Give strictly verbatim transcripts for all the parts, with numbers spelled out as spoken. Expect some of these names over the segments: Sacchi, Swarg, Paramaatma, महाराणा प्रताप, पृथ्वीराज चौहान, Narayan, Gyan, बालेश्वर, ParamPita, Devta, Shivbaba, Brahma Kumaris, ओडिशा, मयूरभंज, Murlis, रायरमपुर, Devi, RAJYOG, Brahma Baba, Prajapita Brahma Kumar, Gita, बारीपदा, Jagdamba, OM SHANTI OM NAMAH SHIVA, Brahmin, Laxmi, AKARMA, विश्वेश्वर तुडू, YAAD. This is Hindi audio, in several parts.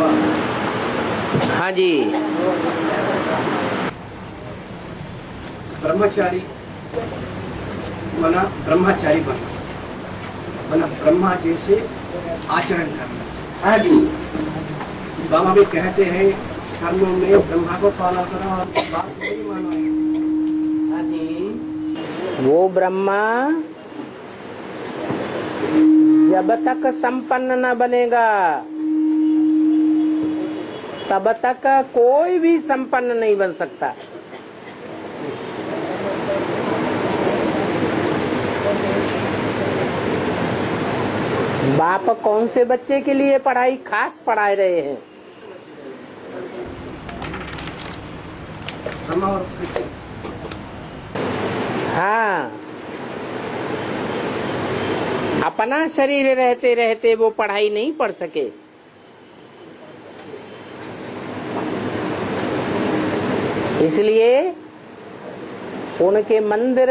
हाँ जी। ब्रह्मचारी बना, ब्रह्मचारी बना, बना ब्रह्मा जैसे आचरण करना। हाँ जी। बाबा भी कहते हैं धर्म में ब्रह्मा को पाला करो और बात नहीं मानो। हाँ जी। वो ब्रह्मा जब तक संपन्न न बनेगा तब तक कोई भी संपन्न नहीं बन सकता। बाप कौन से बच्चे के लिए पढ़ाई खास पढ़ाए रहे हैं? हाँ, अपना शरीर रहते रहते वो पढ़ाई नहीं पढ़ सके। इसलिए उनके मंदिर,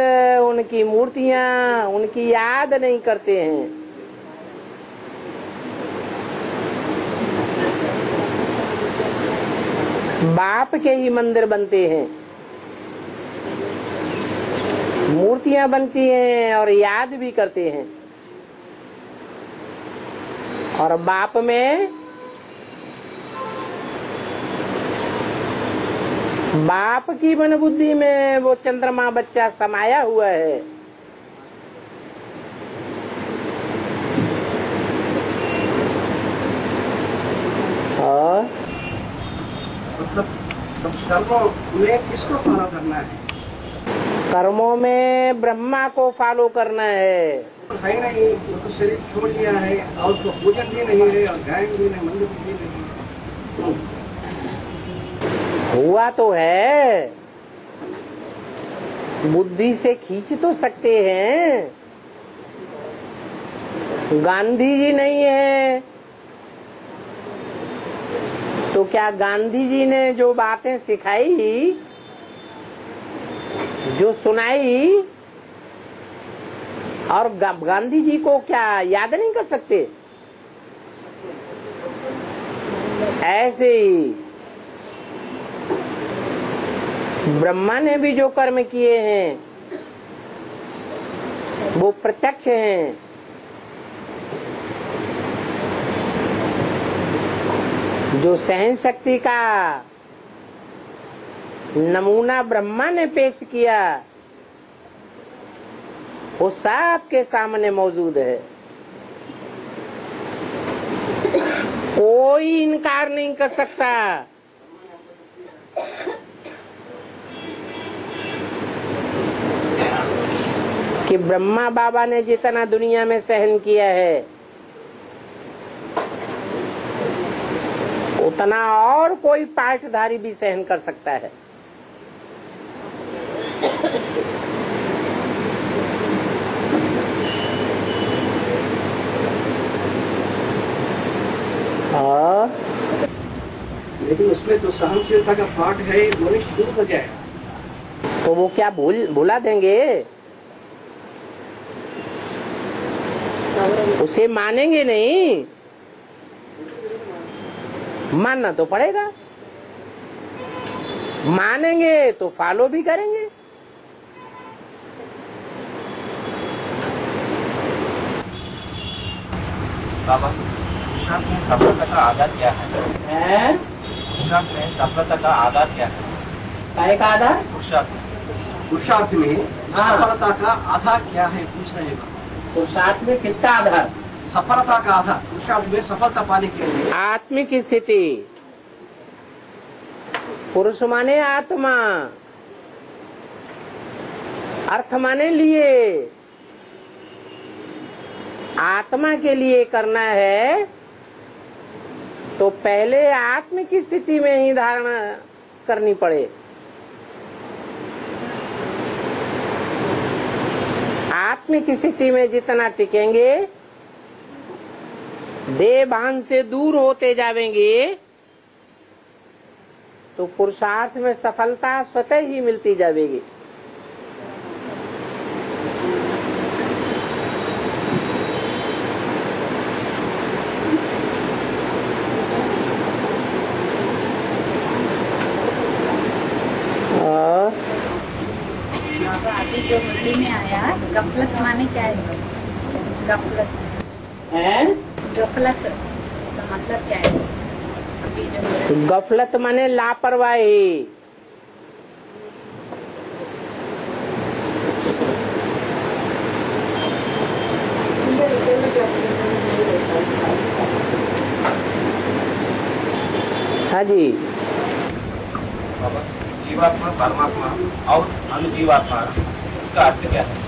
उनकी मूर्तियां, उनकी याद नहीं करते हैं। बाप के ही मंदिर बनते हैं, मूर्तियां बनती हैं और याद भी करते हैं। और बाप में, बाप की मन बुद्धि में वो चंद्रमा बच्चा समाया हुआ है। और मतलब कर्मों में किसको फॉलो करना है? कर्मों में ब्रह्मा को फॉलो करना है। है नहीं, वो तो शरीर छोड़ दिया है और उसको पूजन भी नहीं है और गायन भी नहीं, मंदिर भी नहीं। हुआ तो है, बुद्धि से खींच तो सकते हैं। गांधी जी नहीं है तो क्या गांधी जी ने जो बातें सिखाई, जो सुनाई, और गांधी जी को क्या याद नहीं कर सकते? ऐसे ही ब्रह्मा ने भी जो कर्म किए हैं वो प्रत्यक्ष हैं। जो सहन शक्ति का नमूना ब्रह्मा ने पेश किया वो सबके सामने मौजूद है। कोई इनकार नहीं कर सकता। कि ब्रह्मा बाबा ने जितना दुनिया में सहन किया है उतना और कोई पाठधारी भी सहन कर सकता है। लेकिन उसमें तो सहनशीलता का पाठ है, वो शुरू हो जाएगा तो वो क्या भूल भुला देंगे? उसे मानेंगे नहीं, मानना तो पड़ेगा। मानेंगे तो फॉलो भी करेंगे। बाबा ने सफलता का आधार क्या है? पुरुषार्थ में सफलता का आधार क्या है? काय का आधार? पुरुषार्थ। पुरुषार्थ में सफलता का आधार क्या है पूछ रहे हैं। पुरुषार्थ में किसका आधार? सफलता का आधार। पुरुषार्थ में सफलता पाने के लिए आत्मिक स्थिति। पुरुष माने आत्मा, अर्थ माने लिए। आत्मा के लिए करना है तो पहले आत्म की स्थिति में ही धारणा करनी पड़े। आत्म की स्थिति में जितना टिकेंगे, देह भान से दूर होते जावेंगे तो पुरुषार्थ में सफलता स्वतः ही मिलती जाएगी। माने क्या है? गफलत है। गफलत का मतलब क्या है? अभी जो गफलत माने लापरवाही। हाँ जी। जीवात्मा, परमात्मा और अनुजीवात्मा, इसका अर्थ क्या है?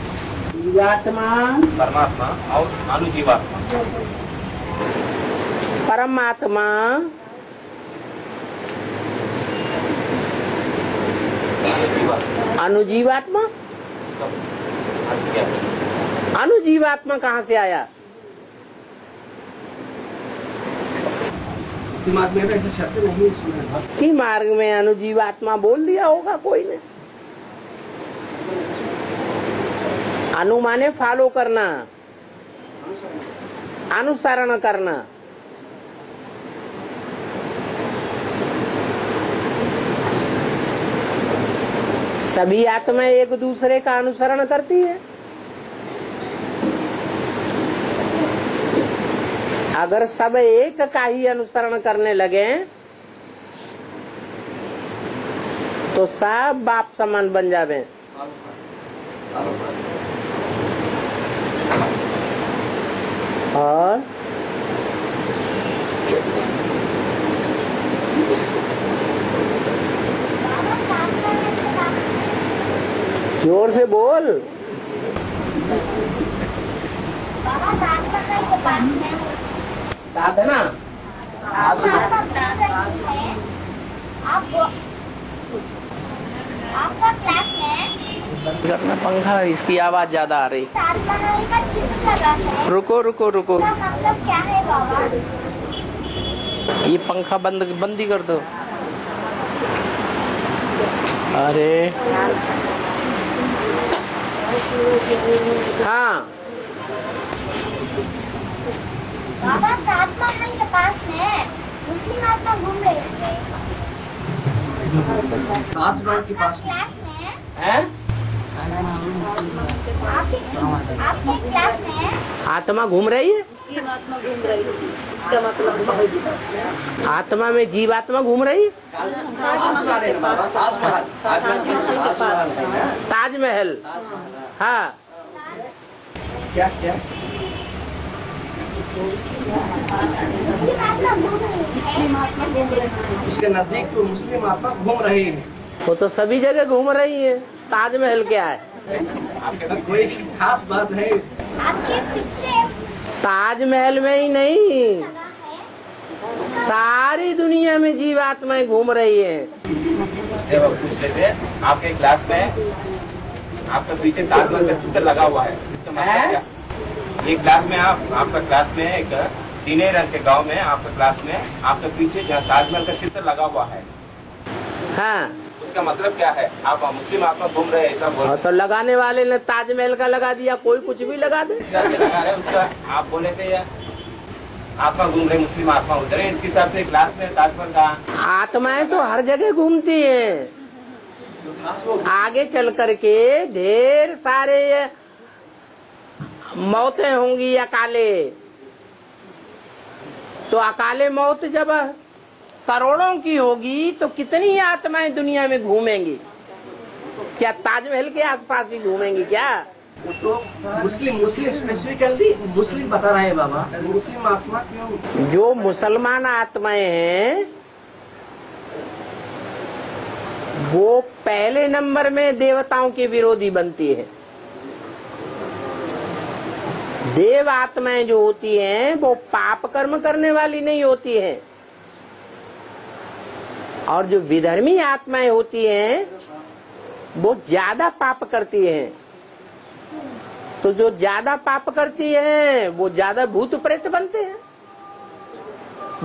जीवात्मा, परमात्मा और अनुजीवात्मा। परमात्मा अनुजीवात्मा, अनुजीवात्मा कहाँ से आया? मार्ग में ऐसे शब्द नहीं सुना। की मार्ग में अनुजीवात्मा बोल दिया होगा कोई ने। अनु माने फॉलो करना, अनुसरण करना। सभी आत्माएं एक दूसरे का अनुसरण करती है। अगर सब एक का ही अनुसरण करने लगे तो सब बाप समान बन जावे। और जोर से बोल। साधना आपका क्लास है। अपना पंखा, इसकी आवाज ज्यादा आ रही है। रुको रुको रुको, मतलब क्या है बाबा? ये पंखा बंद बंद ही कर दो। अरे हाँ, बाबा सातवा आत्मा के पास है, मुस्लिम आत्मा घूम रही है। सातवा के पास है, आपके क्लास में आत्मा घूम रही है। जीवात्मा घूम रही है, मतलब आत्मा में जीवात्मा घूम रही है। ताजमहल, हाँ क्या क्या इसके नजदीक तो मुस्लिम आत्मा घूम रही है। वो तो सभी जगह घूम रही है। ताजमहल क्या है? आपके कोई खास बात है? आपके पीछे ताजमहल में ही नहीं, सारी दुनिया में जीवात्माएं घूम रही है। पूछ लेते हैं, आपके क्लास में आपके पीछे ताजमहल का चित्र लगा हुआ है, तो मैं एक क्लास में आप आपका क्लास में एक तीने रंग के गांव में आपका क्लास में आपके पीछे जहाँ ताजमहल का चित्र लगा हुआ है, हाँ, उसका मतलब क्या है? आप मुस्लिम आत्मा घूम रहे हैं ऐसा बोल। तो लगाने वाले ने ताजमहल का लगा दिया, कोई कुछ भी लगा दे। लगा रहे उसका आप बोले थे आत्मा घूम रहे, मुस्लिम आत्मा उतरे, इसके हिसाब से क्लास में ताजमहल का। आत्माएं तो हर जगह घूमती है। आगे चल करके ढेर सारे मौतें होंगी अकाले, तो अकाले मौत जब करोड़ों की होगी तो कितनी आत्माएं दुनिया में घूमेंगी? क्या ताजमहल के आसपास ही घूमेंगी क्या? तो मुस्लिम मुस्लिम स्पेसिफिकली मुस्लिम बता रहे हैं बाबा, मुस्लिम आत्मा क्यों? जो मुसलमान आत्माएं हैं वो पहले नंबर में देवताओं के विरोधी बनती है। देव आत्माएं जो होती हैं वो पाप कर्म करने वाली नहीं होती हैं, और जो विधर्मी आत्माएं होती हैं वो ज्यादा पाप करती हैं। तो जो ज्यादा पाप करती हैं वो ज्यादा भूत प्रेत बनते हैं,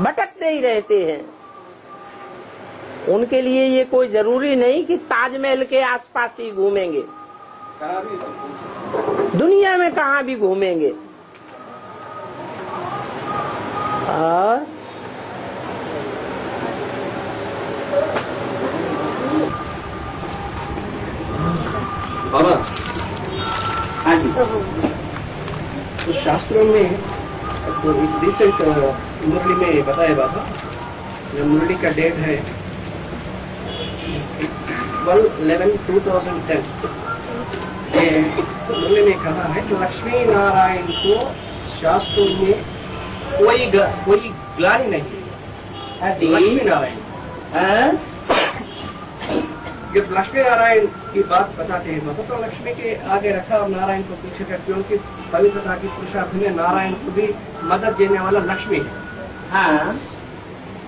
भटकते ही रहते हैं। उनके लिए ये कोई जरूरी नहीं कि ताजमहल के आसपास ही घूमेंगे, दुनिया में कहाँ भी घूमेंगे। और बाबा, हाँ जी। तो शास्त्रों में तो एक रिसेंट मुरली में बताया बाबा, जो मुरली का डेट है twelve eleven two thousand ten, ये मुरली में कहा है कि लक्ष्मी नारायण को शास्त्रों में कोई ग, कोई ग्लानी नहीं है। लक्ष्मी नारायण, जब लक्ष्मी नारायण की बात बताते हैं बाबा, तो लक्ष्मी के आगे रखा और नारायण को पीछे का, क्योंकि पवित्रता की पुरुषार्थ में नारायण को भी मदद देने वाला लक्ष्मी है। हाँ,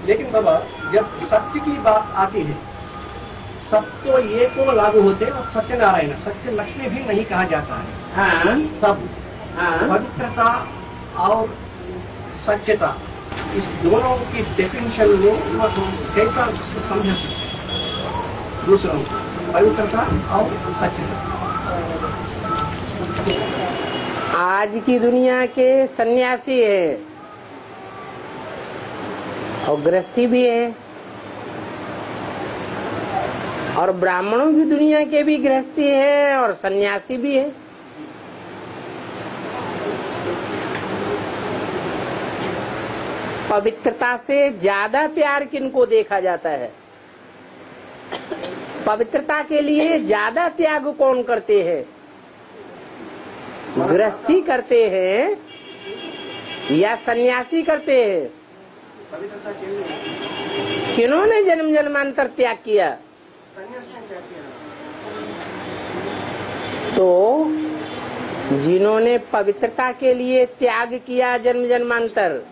लेकिन बाबा जब सत्य की बात आती है, सत्य तो ये को लागू होते हैं और सत्य नारायण, सत्य लक्ष्मी भी नहीं कहा जाता है। हाँ, तब हाँ, पवित्रता और सत्यता इस दोनों की डेफिनेशन में कैसा समझ सकते? दूसरा पवित्रता और सच्चा। आज की दुनिया के सन्यासी है और गृहस्थी भी है, और ब्राह्मणों की दुनिया के भी गृहस्थी है और सन्यासी भी है। पवित्रता से ज्यादा प्यार किनको देखा जाता है? पवित्रता के लिए ज्यादा त्याग कौन करते हैं? गृहस्थी करते हैं या सन्यासी करते हैं? किन्होंने जन्म जन्मांतर त्याग किया? तो जिन्होंने पवित्रता के लिए त्याग किया जन्म जन्मांतर,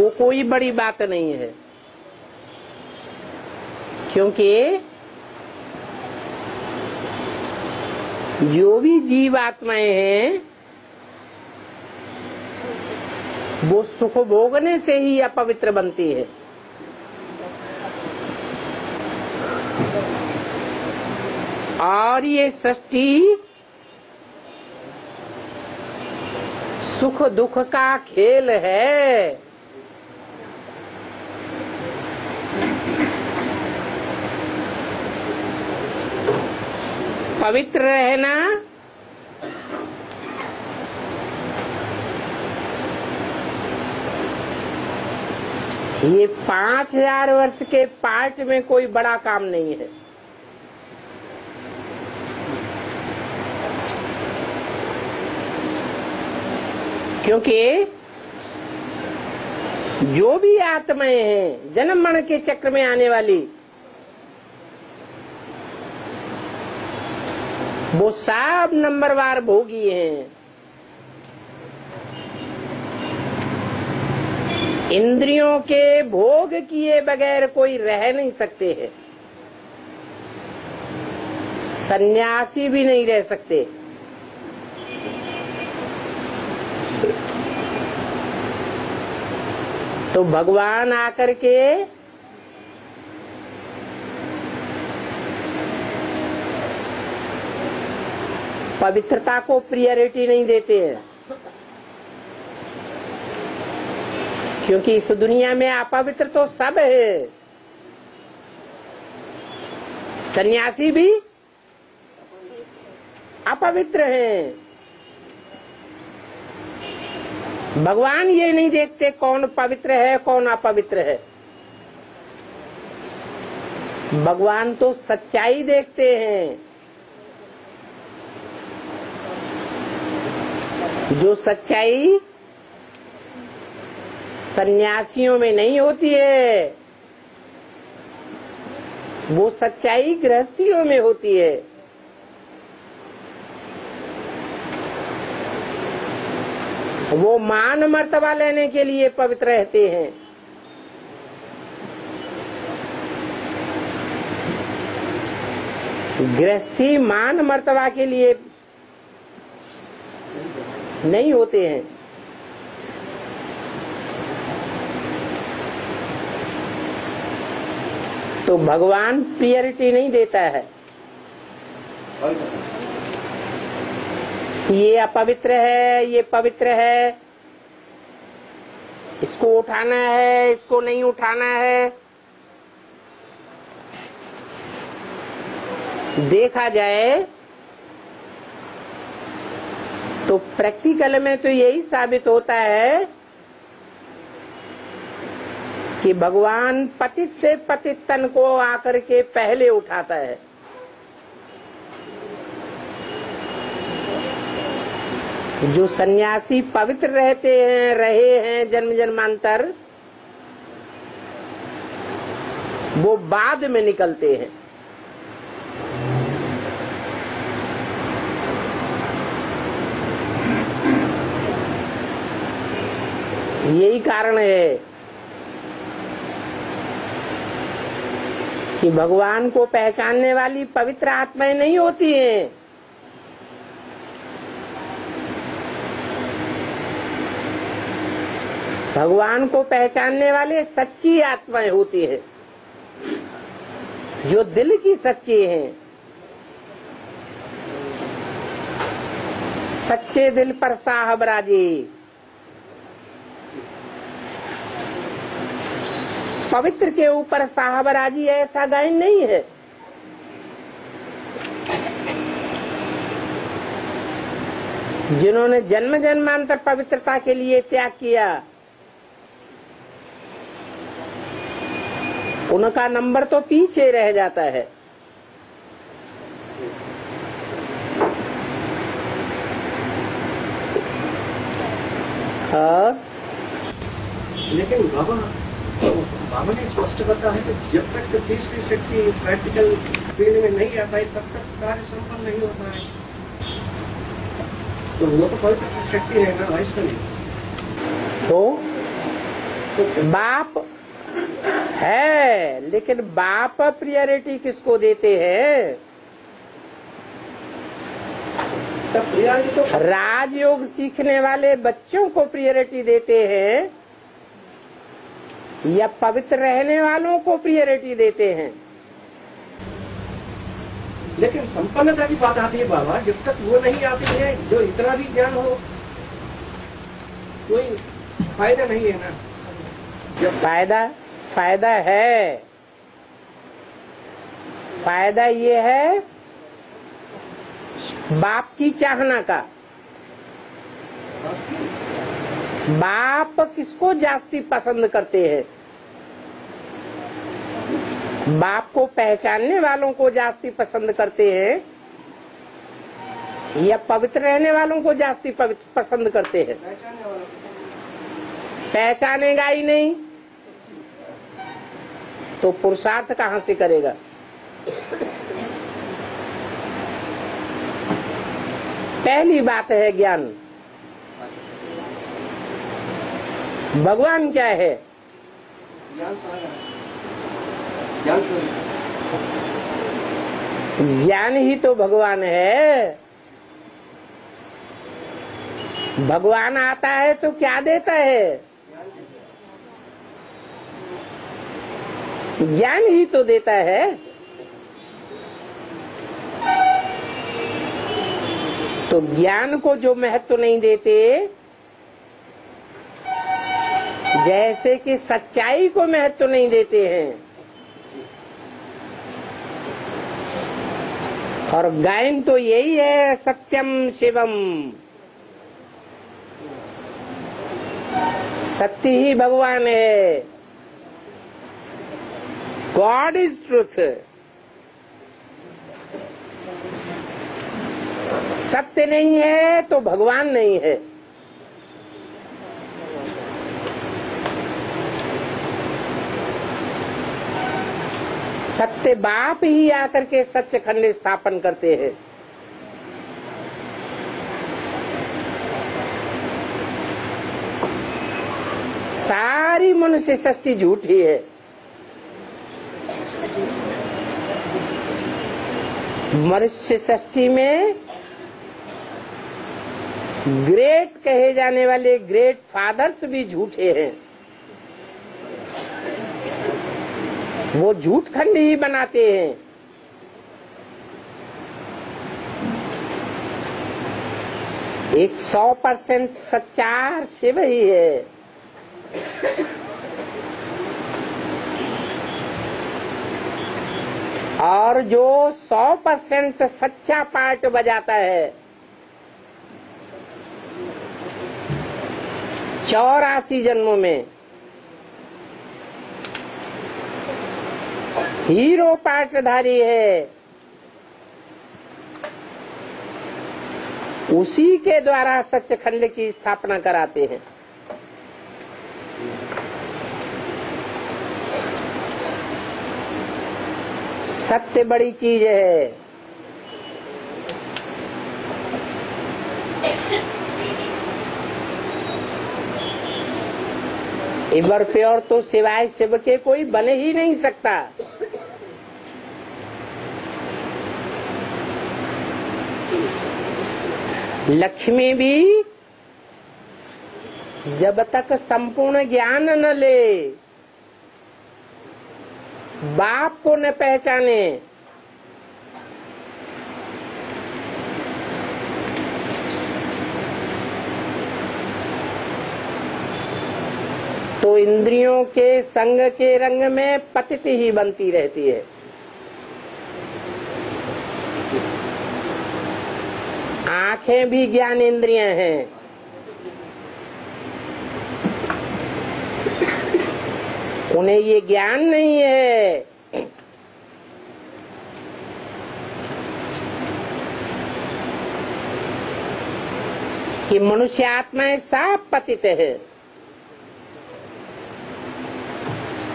वो कोई बड़ी बात नहीं है, क्योंकि जो भी जीवात्माएं हैं वो सुख भोगने से ही अपवित्र बनती है। और ये सृष्टि सुख दुख का खेल है। पवित्र रहना ये पांच हजार वर्ष के पाठ में कोई बड़ा काम नहीं है। क्योंकि जो भी आत्माएं हैं जन्म मरण के चक्र में आने वाली, वो सब नंबरवार भोगी हैं। इंद्रियों के भोग किए बगैर कोई रह नहीं सकते हैं, सन्यासी भी नहीं रह सकते। तो भगवान आकर के पवित्रता को प्रायोरिटी नहीं देते हैं, क्योंकि इस दुनिया में अपवित्र तो सब है, सन्यासी भी अपवित्र हैं। भगवान ये नहीं देखते कौन पवित्र है कौन अपवित्र है, भगवान तो सच्चाई देखते हैं। जो सच्चाई सन्यासियों में नहीं होती है, वो सच्चाई गृहस्थियों में होती है। वो मान मर्तबा लेने के लिए पवित्र रहते हैं, गृहस्थी मान मर्तबा के लिए नहीं होते हैं। तो भगवान प्रायोरिटी नहीं देता है। ये अपवित्र है, ये पवित्र है, इसको उठाना है, इसको नहीं उठाना है। देखा जाए तो प्रैक्टिकल में तो यही साबित होता है कि भगवान पतित से पतित तन को आकर के पहले उठाता है। जो सन्यासी पवित्र रहते हैं, रहे हैं जन्म जन्मांतर, वो बाद में निकलते हैं। यही कारण है कि भगवान को पहचानने वाली पवित्र आत्माएं नहीं होती हैं। भगवान को पहचानने वाले सच्ची आत्माएं होती हैं, जो दिल की सच्ची हैं। सच्चे दिल पर साहब राजी। पवित्र के ऊपर साहब राजी ऐसा गायन नहीं है। जिन्होंने जन्म जन्मांतर पवित्रता के लिए त्याग किया, उनका नंबर तो पीछे रह जाता है। हाँ, लेकिन बाबा बाबा ने स्पष्ट करता है कि जब तक तीसरी शक्ति प्रैक्टिकल फील्ड में नहीं आता है, तब तक कार्य संपन्न नहीं होता है। तो वो तो पवित्र शक्ति है ना, वैसे नहीं तो, तो बाप है, लेकिन बाप प्रायोरिटी किसको देते हैं? तो प्रायोरिटी तो राजयोग सीखने वाले बच्चों को प्रायोरिटी देते हैं या पवित्र रहने वालों को प्रायोरिटी देते हैं? लेकिन संपन्नता की बात आती है बाबा, जब तक वो नहीं आती है, जो इतना भी ज्ञान हो, कोई फायदा नहीं है ना। जब फायदा फायदा है, फायदा ये है बाप की चाहना का। बाप किसको जास्ती पसंद करते हैं? बाप को पहचानने वालों को जास्ती पसंद करते हैं या पवित्र रहने वालों को जास्ती पसंद करते हैं? पहचानेगा ही नहीं तो पुरुषार्थ कहाँ से करेगा? पहली बात है ज्ञान। भगवान क्या है? ज्ञान ज्ञान ज्ञान ही तो भगवान है। भगवान आता है तो क्या देता है? ज्ञान ही तो देता है। तो ज्ञान को जो महत्व नहीं देते, जैसे कि सच्चाई को महत्व तो नहीं देते हैं। और गायन तो यही है, सत्यम शिवम, सत्य ही भगवान है। God is truth. सत्य नहीं है तो भगवान नहीं है। सत्य बाप ही आकर के सत्य खंड स्थापन करते हैं। सारी मनुष्य सृष्टि झूठी है। मनुष्य सृष्टि में ग्रेट कहे जाने वाले ग्रेट फादर्स भी झूठे हैं। वो झूठ खंड ही बनाते हैं। एक सौ परसेंट सच्चा शिव ही है। और जो सौ परसेंट सच्चा पार्ट बजाता है, चौरासी जन्मों में हीरो पात्रधारी है, उसी के द्वारा सच्चखंड की स्थापना कराते हैं। सत्य बड़ी चीज है। ईश्वर प्योर तो सिवाय शिव के कोई बन ही नहीं सकता। लक्ष्मी भी जब तक संपूर्ण ज्ञान न ले, बाप को न पहचाने, तो इंद्रियों के संग के रंग में पतित ही बनती रहती है। आंखें भी ज्ञान इंद्रियां हैं, उन्हें ये ज्ञान नहीं है। कि मनुष्य आत्माएं सब पतित है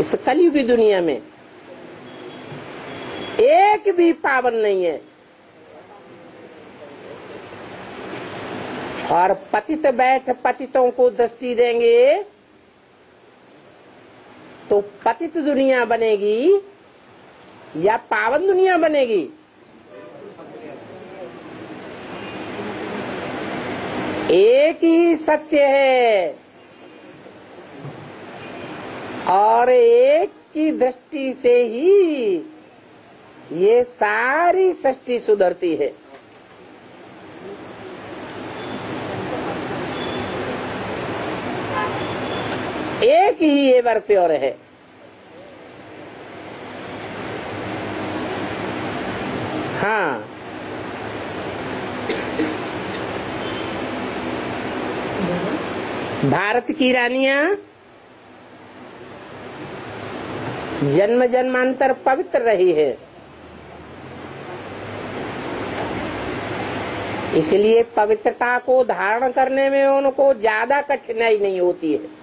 इस कलयुग की दुनिया में, एक भी पावन नहीं है। और पतित बैठ पतितों को दृष्टि देंगे तो पतित दुनिया बनेगी या पावन दुनिया बनेगी? एक ही सत्य है और एक की दृष्टि से ही ये सारी सृष्टि सुधरती है। एक ही एवर प्योर है। हाँ, भारत की रानियां जन्म जन्मांतर पवित्र रही है, इसलिए पवित्रता को धारण करने में उनको ज्यादा कठिनाई नहीं होती है।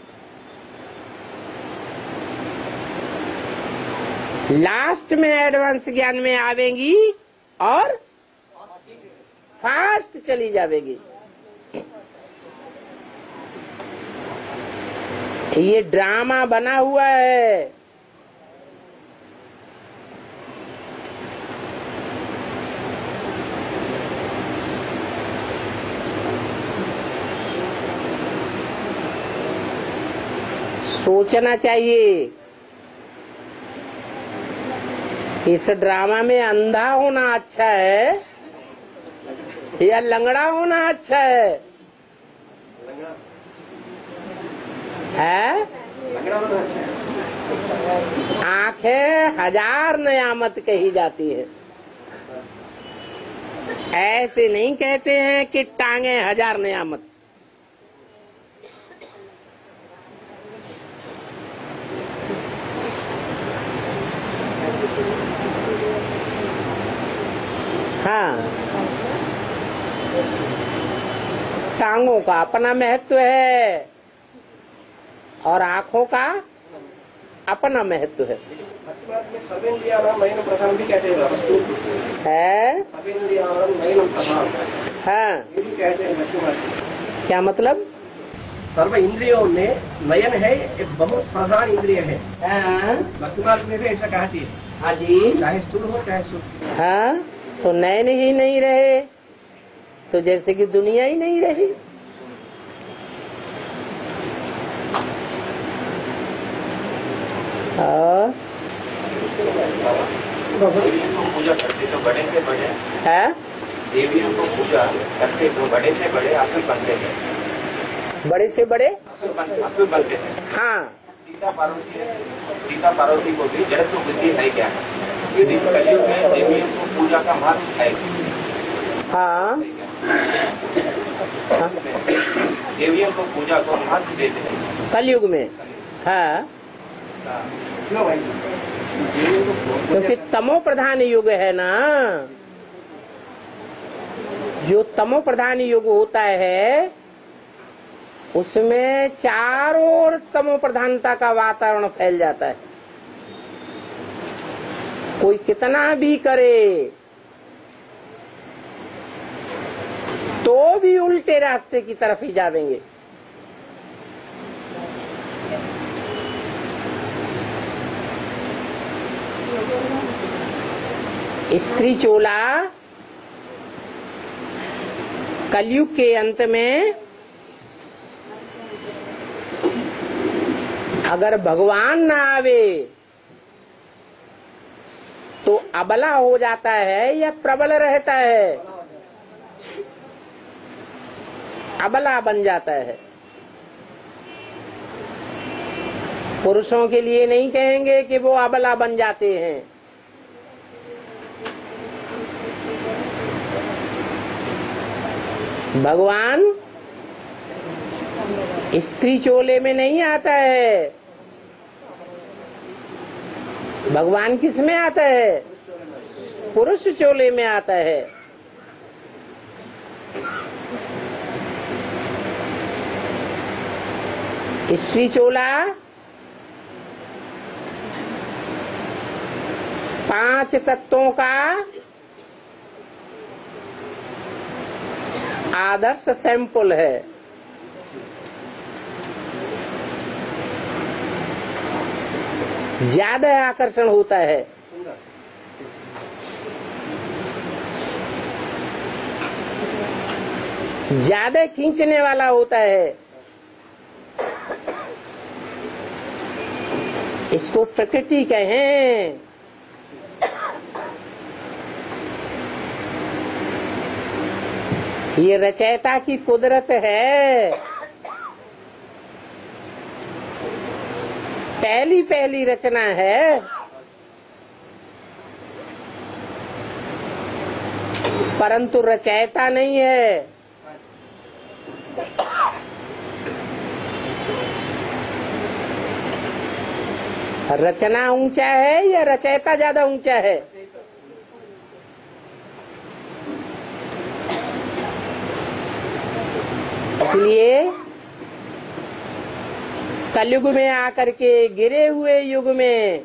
लास्ट में एडवांस ज्ञान में आवेंगी और फास्ट चली जावेगी। ये ड्रामा बना हुआ है। सोचना चाहिए, इस ड्रामा में अंधा होना अच्छा है या लंगड़ा होना अच्छा है? है? आंखें हजार नयामत कही जाती है। ऐसे नहीं कहते हैं कि टांगे हजार नयामत। हाँ, टांगों का अपना महत्व है और आँखों का अपना महत्व है। है? हाँ, क्या मतलब? सर्व इंद्रियों में नयन है एक बहुत प्रधान इंद्रिय है। भक्तिमार्ग में भी ऐसा कहती है। हाँ जी, चाहे स्थूल हो चाहे सूक्ष्म। हाँ, तो नयन ही नहीं रहे तो जैसे कि दुनिया ही नहीं रही। हाँ, देवियों को पूजा करते तो बड़े से बड़े है, देवियों को पूजा करते तो बड़े से बड़े असुर बनते हैं। बड़े से बड़े असुर बनते हैं। हाँ, सीता पार्वती सीता पार्वती को भी जड़ तो बुद्धि है क्या? फिर इस कलयुग में देवियों को पूजा का महत्व है। हाँ, देवियों को पूजा को महत्व देते हैं कलयुग में। हाँ क्योंकि तमो प्रधान युग है ना, जो तमो प्रधान युग होता है उसमें चारों ओर तमो प्रधानता का वातावरण फैल जाता है। कोई कितना भी करे तो भी उल्टे रास्ते की तरफ ही जावेंगे। स्त्री चोला कलयुग के अंत में अगर भगवान ना आवे तो अबला हो जाता है या प्रबल रहता है? अबला बन जाता है। पुरुषों के लिए नहीं कहेंगे कि वो अबला बन जाते हैं। भगवान स्त्री चोले में नहीं आता है, भगवान किस में आता है? पुरुष चोले में आता है। स्त्री चोला पांच तत्वों का आदर्श सैंपल है। ज्यादा आकर्षण होता है। ज्यादा खींचने वाला होता है। इसको प्रकृति कहें, ये रचयिता की कुदरत है। पहली पहली रचना है, परंतु रचयिता नहीं है। रचना ऊंचा है या रचयिता ज्यादा ऊंचा है? इसलिए कलयुग में आकर के गिरे हुए युग में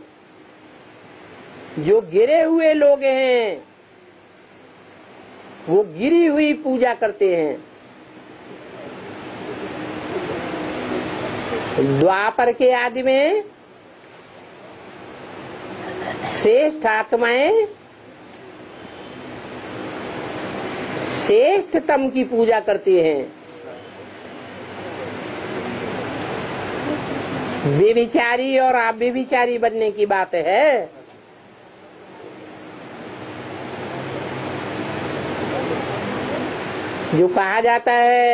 जो गिरे हुए लोग हैं वो गिरी हुई पूजा करते हैं। द्वापर के आदि में श्रेष्ठ आत्माएं श्रेष्ठतम की पूजा करती हैं। व्यभिचारी और आप व्यभिचारी बनने की बात है। जो कहा जाता है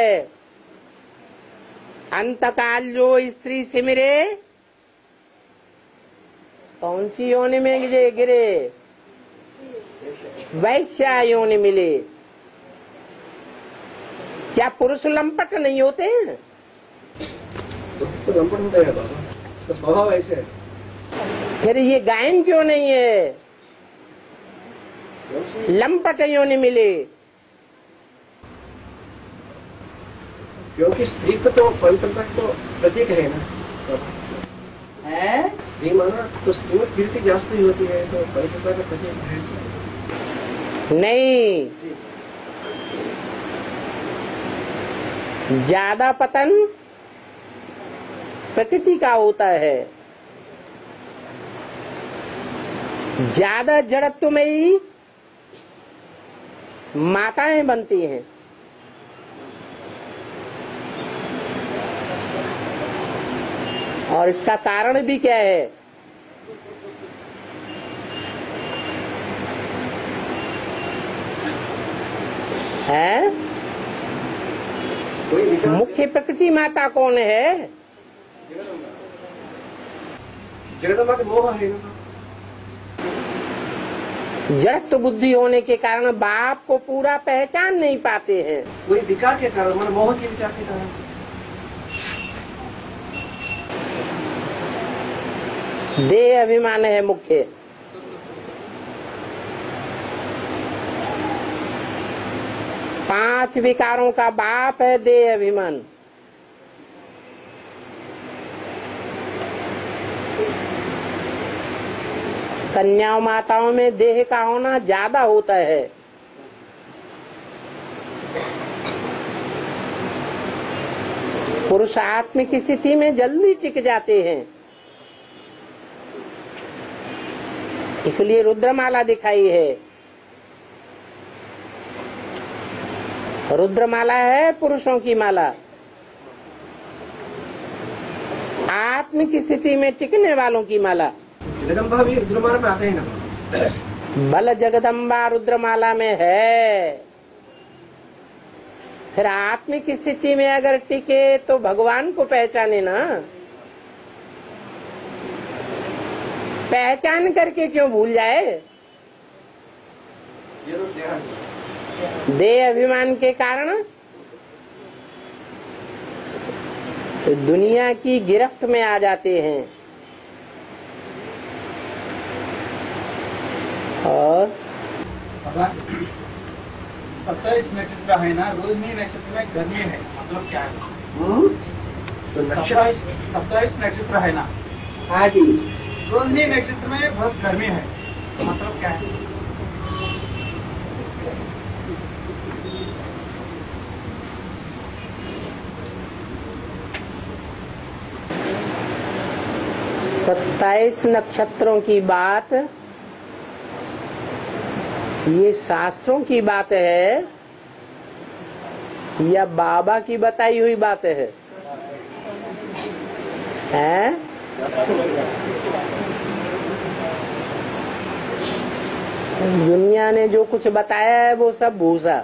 अंतकाल जो स्त्री सिमरे, कौन सी योनि में गिरे? वैश्या योनि मिले। क्या पुरुष लंपट नहीं होते हैं? तो होता है तो स्वभाव ऐसे है। फिर ये गायन क्यों नहीं है? लंपट योनि मिले। क्योंकि स्त्री को तो पवित्रता को प्रतीक है ना, है स्त्री माना तो स्त्री में कीर्ति जास्ती होती है तो पवित्रता का प्रतीक है। नहीं, ज्यादा पतन प्रकृति का होता है। ज्यादा जड़त्व में ही माताएं बनती हैं। और इसका कारण भी क्या है? है मुख्य प्रकृति माता कौन है? जगदम्बा के मोह है। जड़त्व बुद्धि होने के कारण बाप को पूरा पहचान नहीं पाते हैं। कोई विकार के कारण, मोह के विचार के कारण। देह अभिमान है मुख्य। पांच विकारों का बाप है देह अभिमान। कन्याओं माताओं में देह का होना ज्यादा होता है। पुरुष आत्मिक स्थिति में जल्दी टिक जाते हैं, इसलिए रुद्रमाला दिखाई है। रुद्रमाला है पुरुषों की माला। आत्मिक स्थिति में टिकने वालों की माला। जगदम्बा भी रुद्रमाला में आते हैं ना? भला जगदम्बा रुद्रमाला में है, फिर आत्मिक स्थिति में अगर टिके तो भगवान को पहचाने ना। पहचान करके क्यों भूल जाए? देह अभिमान के कारण तो दुनिया की गिरफ्त में आ जाते हैं। और सत्ताईस नक्षत्र है ना, रोहिणी नक्षत्र में गर्मी है, मतलब क्या है? सत्ताईस नक्षत्र है ना आदि, रोहिणी नक्षत्र में बहुत गर्मी है, मतलब क्या है? सत्ताईस नक्षत्रों की बात ये शास्त्रों की बात है या बाबा की बताई हुई बात है? हैं? दुनिया ने जो कुछ बताया है वो सब भूसा,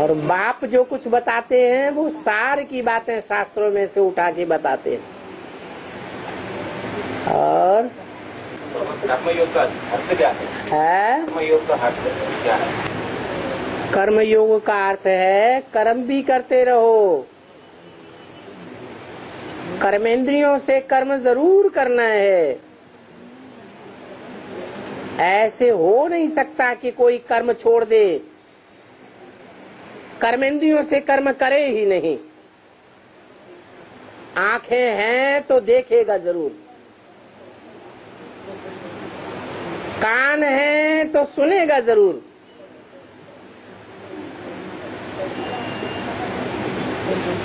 और बाप जो कुछ बताते हैं वो सार की बातें शास्त्रों में से उठा के बताते हैं। और कर्मयोग का अर्थ क्या है? कर्मयोग का अर्थ क्या है? कर्मयोग का अर्थ है कर्म भी करते रहो, कर्मेंद्रियों से कर्म जरूर करना है। ऐसे हो नहीं सकता कि कोई कर्म छोड़ दे, कर्मेंद्रियों से कर्म करे ही नहीं। आंखें हैं तो देखेगा जरूर, कान है तो सुनेगा जरूर,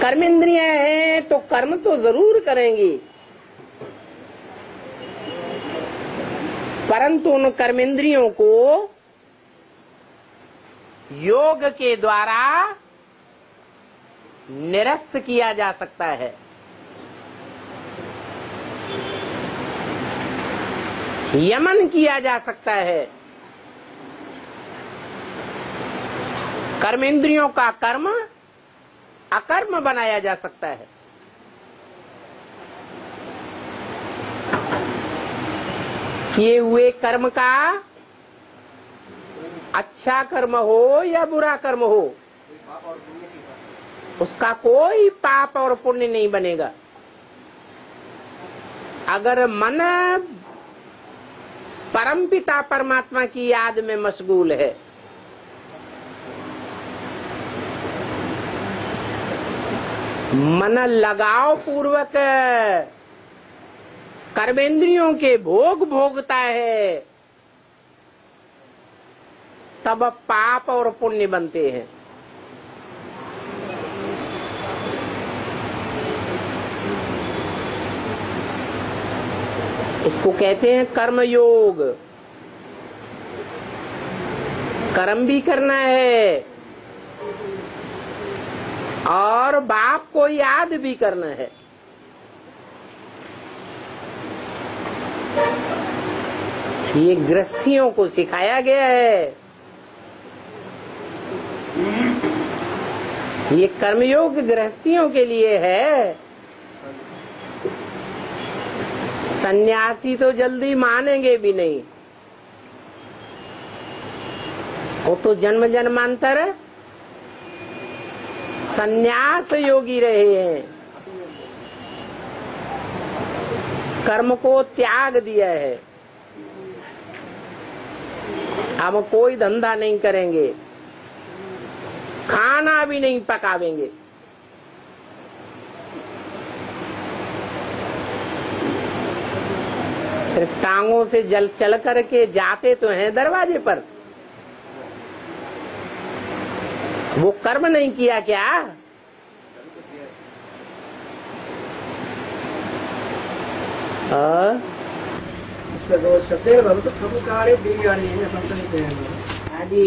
कर्मेंद्रियां हैं तो कर्म तो जरूर करेंगी, परंतु उन कर्मेंद्रियों को योग के द्वारा निरस्त किया जा सकता है। यमन किया जा सकता है। कर्मेंद्रियों का कर्म अकर्म बनाया जा सकता है। किए हुए कर्म का, अच्छा कर्म हो या बुरा कर्म हो, उसका कोई पाप और पुण्य नहीं बनेगा। अगर मन परमपिता परमात्मा की याद में मशगूल है, मन लगाव पूर्वक कर्मेंद्रियों के भोग भोगता है, तब पाप और पुण्य बनते हैं। इसको कहते हैं कर्मयोग। कर्म भी करना है और बाप को याद भी करना है। ये गृहस्थियों को सिखाया गया है। ये कर्मयोग गृहस्थियों के लिए है। सन्यासी तो जल्दी मानेंगे भी नहीं, वो तो जन्म जन्मांतर सन्यास योगी रहे हैं। कर्म को त्याग दिया है। हम कोई धंधा नहीं करेंगे, खाना भी नहीं पकावेंगे, टांगों से जल चल करके जाते तो हैं दरवाजे पर, वो कर्म नहीं किया क्या? हाँ, सदैव हम तो प्रभुकारे बिरयानी है संतुलित है आदि।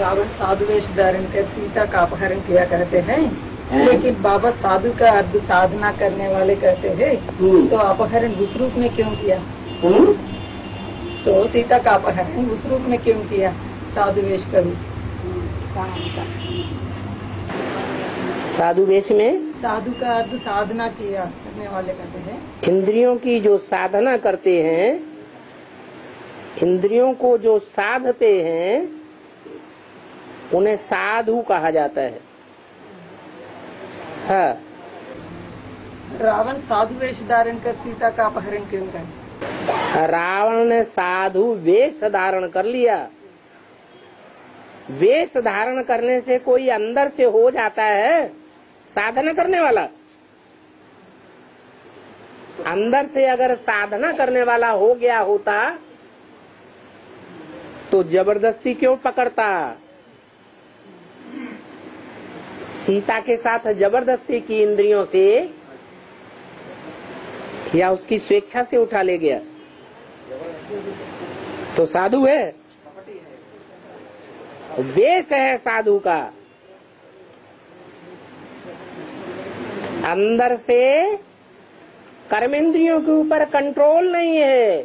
रावण साधु वेश धारण कर सीता का अपहरण किया करते हैं, लेकिन बाबा साधु का अद्भुत साधना करने वाले कहते हैं तो अपहरण उस रूप में क्यों किया? तो सीता का अपहरण उस रूप में क्यों किया? साधु वेश करूँ साधु वेश में साधु का अर्थ साधना किया करने वाले कहते हैं। इंद्रियों की जो साधना करते हैं, इंद्रियों को जो साधते हैं, उन्हें साधु कहा जाता है। हाँ। रावण साधु वेश धारण कर सीता का अपहरण क्यों किया? रावण ने साधु वेश धारण कर लिया। वेश धारण करने से कोई अंदर से हो जाता है साधना करने वाला। अंदर से अगर साधना करने वाला हो गया होता तो जबरदस्ती क्यों पकड़ता? सीता के साथ जबरदस्ती की इंद्रियों से या उसकी स्वेच्छा से उठा ले गया तो साधु है? वेश है साधु का। अंदर से कर्मेंद्रियों के ऊपर कंट्रोल नहीं है,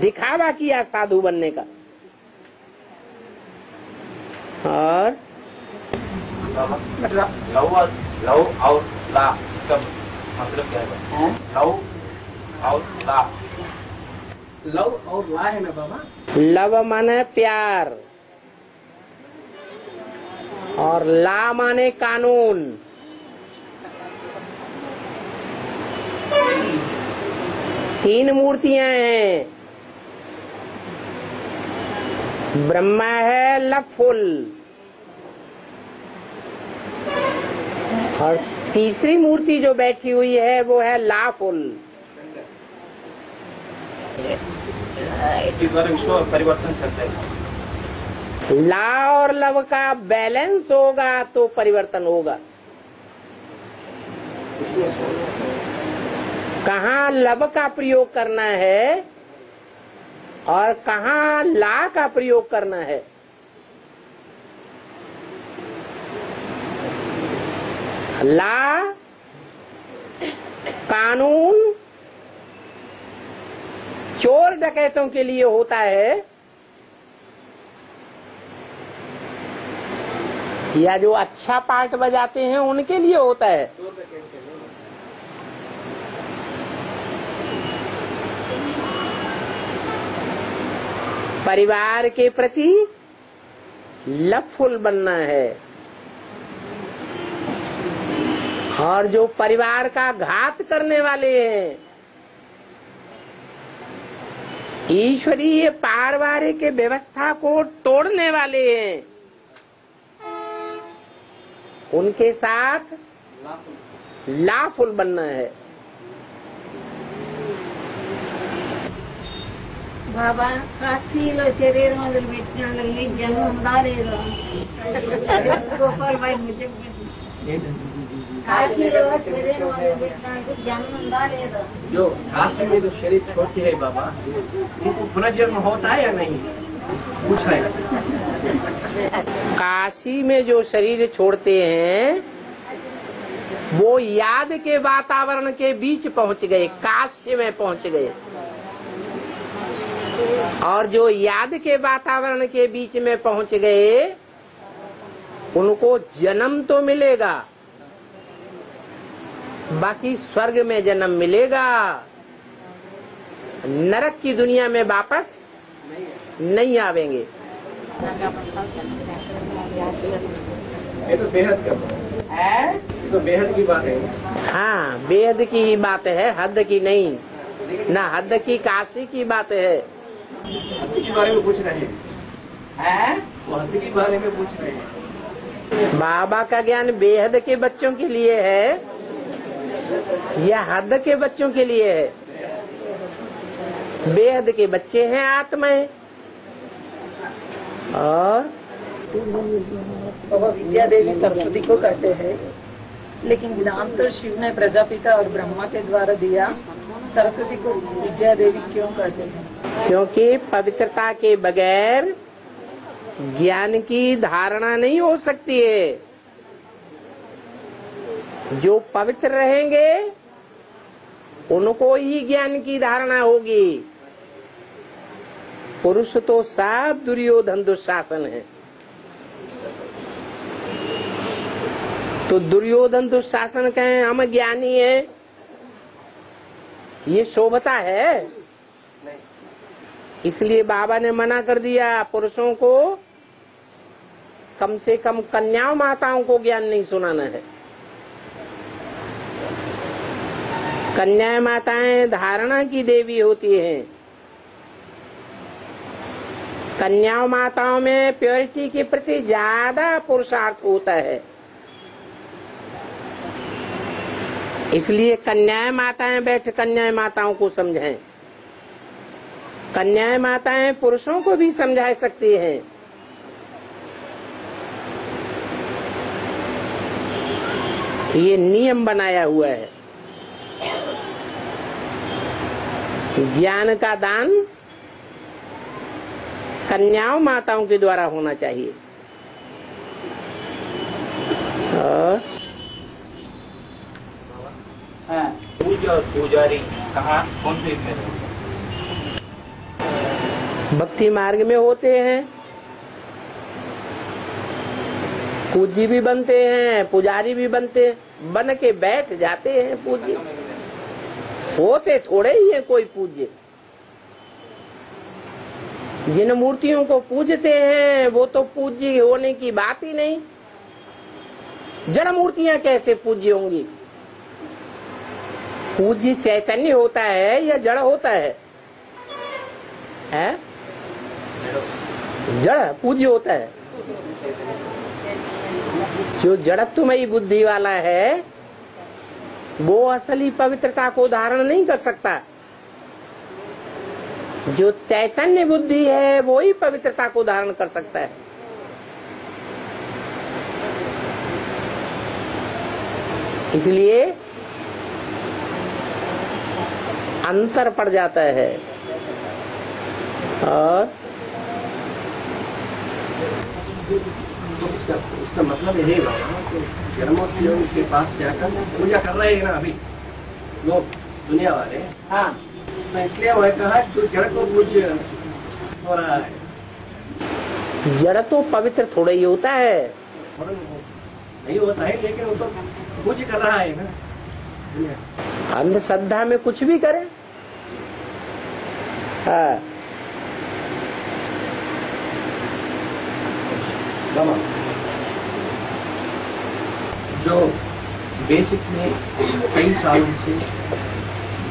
दिखावा किया साधु बनने का। और लव और लव और ला, इसका मतलब क्या है? लव और ला, लव और ला है ना बाबा। लव माने प्यार और ला माने कानून। तीन मूर्तियां हैं, ब्रह्मा है लफुल और तीसरी मूर्ति जो बैठी हुई है वो है लाफुल। इसके द्वारा उसको परिवर्तन चलता है। ला और लव का बैलेंस होगा तो परिवर्तन होगा। कहाँ लव का प्रयोग करना है और कहाँ ला का प्रयोग करना है। ला कानून चोर डकैतों के लिए होता है या जो अच्छा पार्ट बजाते हैं उनके लिए होता है। परिवार के प्रति लफुल बनना है और जो परिवार का घात करने वाले हैं, ईश्वरीय पारिवारिक व्यवस्था को तोड़ने वाले हैं, उनके साथ लाफुल बनना है। बाबा काशीलो शरीर मदल बेचने जन्मदार गोपाल भाई मुझे जो काशी में जो शरीर छोटी है बाबा, उनको पुनर्जन्म होता है या नहीं? पूछ रहे। काशी में जो शरीर छोड़ते हैं वो याद के वातावरण के बीच पहुंच गए, काशी में पहुंच गए। और जो याद के वातावरण के बीच में पहुंच गए उनको जन्म तो मिलेगा, बाकी स्वर्ग में जन्म मिलेगा, नरक की दुनिया में वापस नहीं आवेंगे। ये तो बेहद का बात है, ये तो बेहद की बात है। हाँ, बेहद की ही बात है, हद की नहीं ना, हद की काशी की बात है। हद के बारे में पूछ रहे हैं, हद के बारे में पूछ रहे हैं। बाबा का ज्ञान बेहद के बच्चों के लिए है या हद के बच्चों के लिए है? बेहद के बच्चे हैं आत्माएं, और बाबा विद्या देवी सरस्वती को कहते हैं, लेकिन ज्ञान तो शिव ने प्रजापिता और ब्रह्मा के द्वारा दिया, सरस्वती को विद्या देवी क्यों कहते हैं? क्योंकि पवित्रता के बगैर ज्ञान की धारणा नहीं हो सकती है। जो पवित्र रहेंगे उनको ही ज्ञान की धारणा होगी। पुरुष तो सब दुर्योधन दुशासन है, तो दुर्योधन दुशासन कहें हम ज्ञानी है, ये शोभता है? इसलिए बाबा ने मना कर दिया, पुरुषों को कम से कम कन्याओं माताओं को ज्ञान नहीं सुनाना है। कन्याएं माताएं धारणा की देवी होती हैं। कन्याओं माताओं में प्योरिटी के प्रति ज्यादा पुरुषार्थ होता है, इसलिए कन्याएं माताएं बैठ कन्याएं माताओं को समझाएं। कन्याएं माताएं पुरुषों को भी समझा सकती हैं। ये नियम बनाया हुआ है। ज्ञान का दान कन्याओं माताओं के द्वारा होना चाहिए। और पूजा और पुजारी कहाँ कौन से भक्ति मार्ग में होते हैं? पूजी भी बनते हैं, पुजारी भी बनते हैं, बन के बैठ जाते हैं। पूजी होते थोड़े ही है कोई पूज्य। जिन मूर्तियों को पूजते हैं वो तो पूज्य होने की बात ही नहीं। जड़ मूर्तियां कैसे पूज्य होंगी? पूज्य चैतन्य होता है या जड़ होता है? है जड़ पूज्य होता है। जो जड़त्वमयी बुद्धि वाला है वो असली पवित्रता को धारण नहीं कर सकता। जो चैतन्य बुद्धि है वो ही पवित्रता को धारण कर सकता है। इसलिए अंतर पड़ जाता है। और इसका, इसका मतलब यही है, जन्मोत्सव के पास जाकर पूजा कर रहे हैं ना अभी लोग दुनिया वाले। हाँ, तो इसलिए वह कहा तू जड़ को पूज हो रहा है। जड़ तो पवित्र थोड़ा ही होता है, नहीं होता है, लेकिन वो तो पूज कर रहा है ना। अंधश्रद्धा में कुछ भी करे। हाँ, जो बेसिक में कई सालों से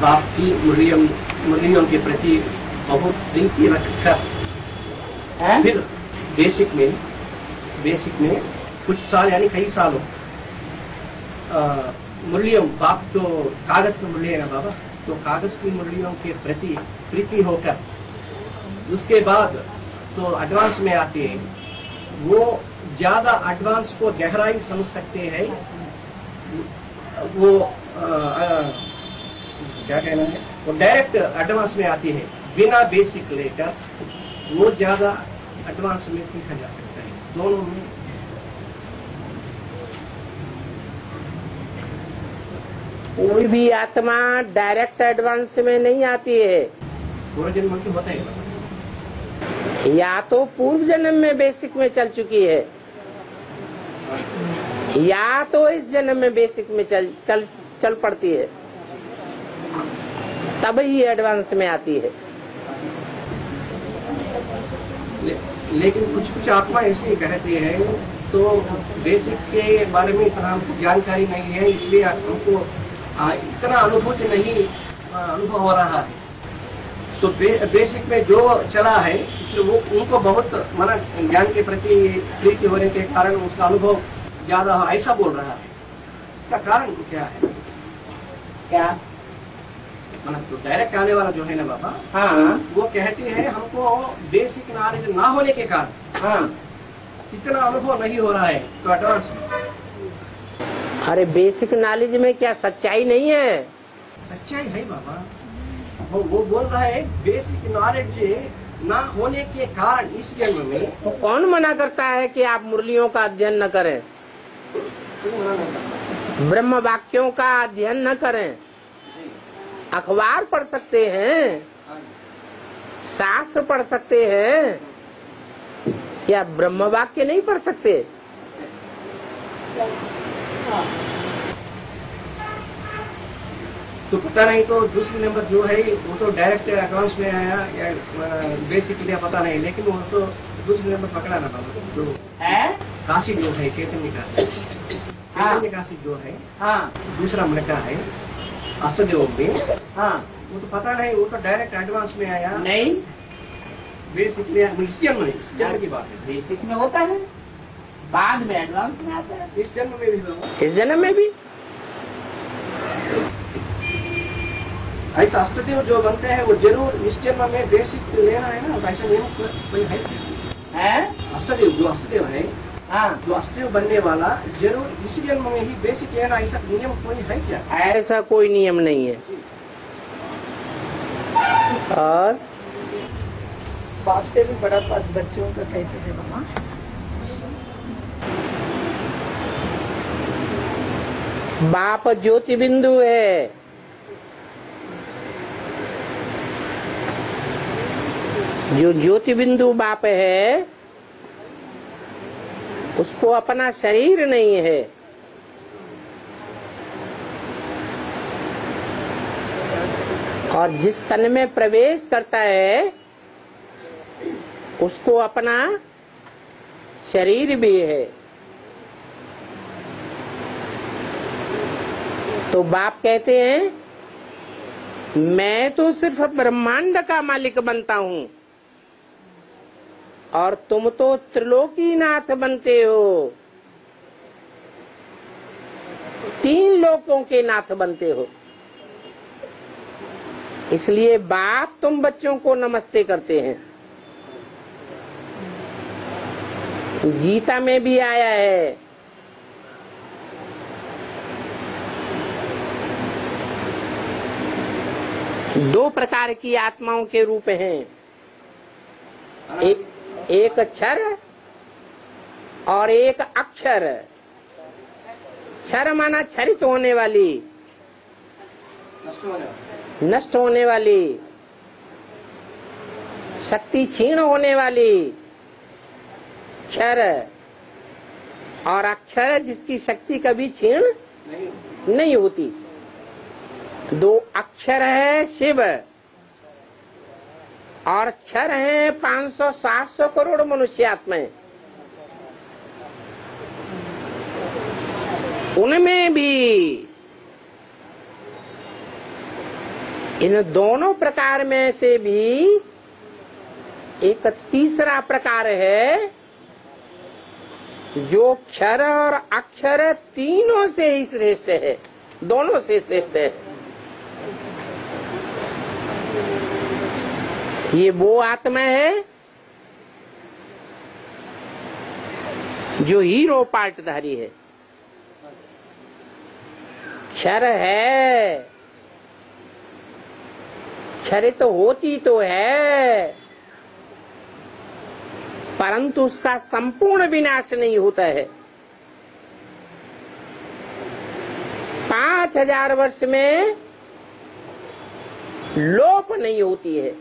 बाप की मुर्गियों मुर्गियों के प्रति बहुत प्रीति रखा है, फिर बेसिक में बेसिक में कुछ साल यानी कई सालों मुर्गियों बाप तो कागज की मुर्गी है ना बाबा, तो कागज की मुर्गियों के प्रति प्रीति होकर उसके बाद तो एडवांस में आते हैं। वो ज्यादा एडवांस को गहराई समझ सकते हैं। वो आ, आ, क्या कहना है, वो डायरेक्ट एडवांस में आती है, बिना बेसिक लेकर वो ज्यादा एडवांस में सीखा जा सकता है। दोनों में कोई भी आत्मा डायरेक्ट एडवांस में नहीं आती है। पूर्व जन्म की होता है, या तो पूर्व जन्म में बेसिक में चल चुकी है या तो इस जन्म में बेसिक में चल चल चल पड़ती है, तब ही एडवांस में आती है। ले, लेकिन कुछ कुछ आत्मा ऐसी कहती है तो बेसिक के बारे में इतना हमको जानकारी नहीं है, इसलिए हमको इतना अनुभूत नहीं अनुभव हो रहा है। तो बे, बेसिक में जो चला है इसलिए वो उनको बहुत माना ज्ञान के प्रति प्रीति होने के कारण उसका अनुभव ज्यादा ऐसा बोल रहा है। इसका कारण क्या है? क्या माना तो डायरेक्ट आने वाला जो है ना बाबा, हाँ, वो कहते हैं हमको बेसिक नॉलेज ना होने के कारण हाँ इतना अनुभव नहीं हो रहा है। तो एडवांस में अरे बेसिक नॉलेज में क्या सच्चाई नहीं है? सच्चाई है बाबा। वो वो बोल रहा है बेसिक नॉलेज ना होने के कारण इस जन्म में। तो कौन मना करता है कि आप मुरलियों का अध्ययन न करें, ब्रह्म वाक्यों का अध्ययन न करें? अखबार पढ़ सकते हैं, शास्त्र पढ़ सकते हैं, क्या ब्रह्म वाक्य नहीं पढ़ सकते? तो पता नहीं। तो दूसरी नंबर जो है वो तो डायरेक्ट अकाउंट्स में आया या बेसिकली पता नहीं, लेकिन वो तो दूसरी नंबर पकड़ा ना पाओ। जो है काशी जो है केतन का, केतन काशी जो है हाँ दूसरा मलका है असदेव में, हाँ वो तो पता नहीं, वो तो डायरेक्ट एडवांस में आया। नहीं बेसिक में, जन्म की बात है, बेसिक में होता है, बाद में एडवांस में आता है। इस जन्म में भी, इस जन्म में भी ऐसा अस्तित्व जो बनते हैं वो जरूर इस जन्म में बेसिक लेना है ना। ऐसा नहीं है अस्तित्व, जो अस्तित्व है हाँ जो अस्तित्व बनने वाला जरूर इस जन्म में ही बेसिक लेना, ऐसा नियम कोई है क्या? ऐसा कोई नियम नहीं है। और बाप से भी बड़ा पद बच्चों का कहते हैं मामा। बाप ज्योति बिंदु है, जो ज्योति बिंदु बाप है उसको अपना शरीर नहीं है। और जिस तन में प्रवेश करता है उसको अपना शरीर भी है। तो बाप कहते हैं मैं तो सिर्फ ब्रह्मांड का मालिक बनता हूँ और तुम तो त्रिलोकीनाथ बनते हो, तीन लोकों के नाथ बनते हो। इसलिए बाप तुम बच्चों को नमस्ते करते हैं। गीता में भी आया है, दो प्रकार की आत्माओं के रूप हैं, एक, एक क्षर और एक अक्षर। क्षर माना क्षरित होने वाली, नष्ट होने वाली, शक्ति क्षीण होने वाली क्षर, और अक्षर जिसकी शक्ति कभी क्षीण नहीं।, नहीं होती। दो अक्षर है शिव और क्षर है पांच सौ सात सौ करोड़ मनुष्य आत्माएं। उनमें भी इन दोनों प्रकार में से भी एक तीसरा प्रकार है जो क्षर और अक्षर तीनों से ही श्रेष्ठ है, दोनों से श्रेष्ठ है। ये वो आत्मा है जो हीरो पार्टधारी है। क्षर है, क्षरित तो होती तो है परंतु उसका संपूर्ण विनाश नहीं होता है। पांच हजार वर्ष में लोप नहीं होती है।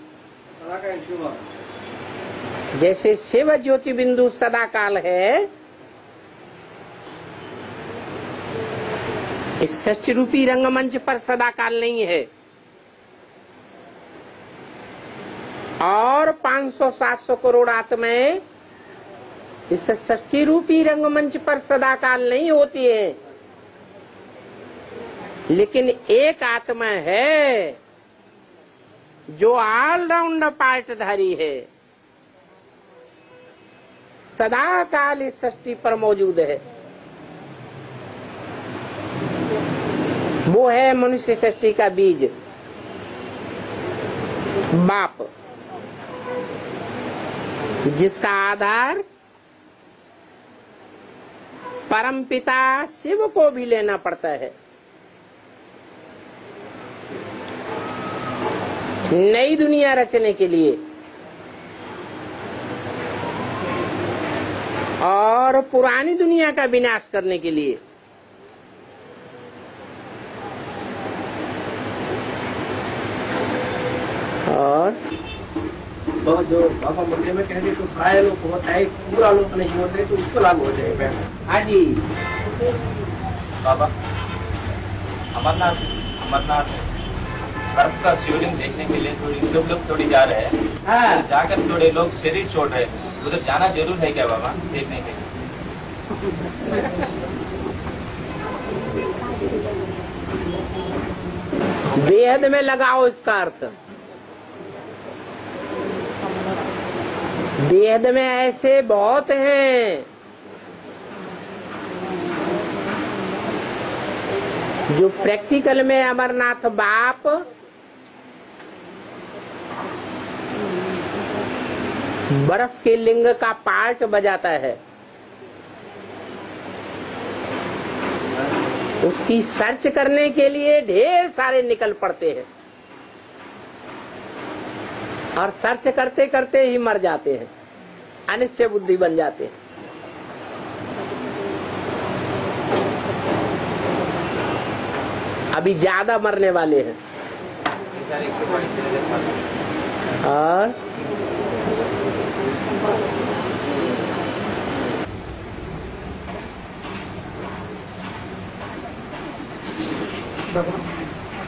जैसे शिव ज्योति बिंदु सदाकाल है, इस सच रूपी रंगमंच पर सदाकाल नहीं है। और पांच सौ सात सौ करोड़ आत्माएं इस सृष्टि रूपी रंगमंच पर सदाकाल नहीं होती है, लेकिन एक आत्मा है जो ऑलराउंड पार्टधारी है, सदाकाल इस सृष्टि पर मौजूद है। वो है मनुष्य सृष्टि का बीज बाप, जिसका आधार परम पिता शिव को भी लेना पड़ता है। नई दुनिया रचने के लिए और पुरानी दुनिया का विनाश करने के लिए। और तो जो बाबा मंदिर में कहते तो प्राय लोग होता है, पूरा लोग नहीं होते तो उसको लागू हो जाएगा। हाँ जी बाबा, अमरनाथ अमरनाथ बर्फ का शिवलिंग देखने के लिए थोड़ी सब लोग थोड़ी जा रहे हैं। हाँ। तो जाकर थोड़े लोग शरीर छोड़ रहे हैं, उधर जाना जरूर है क्या बाबा देखने के लिए? बेहद में लगाओ इसका अर्थ। वेद में ऐसे बहुत हैं जो प्रैक्टिकल में अमरनाथ बाप बर्फ के लिंग का पार्ट बजाता है, उसकी सर्च करने के लिए ढेर सारे निकल पड़ते हैं और सर्च करते करते ही मर जाते हैं, अनिश्चय बुद्धि बन जाते हैं। अभी ज्यादा मरने वाले हैं। और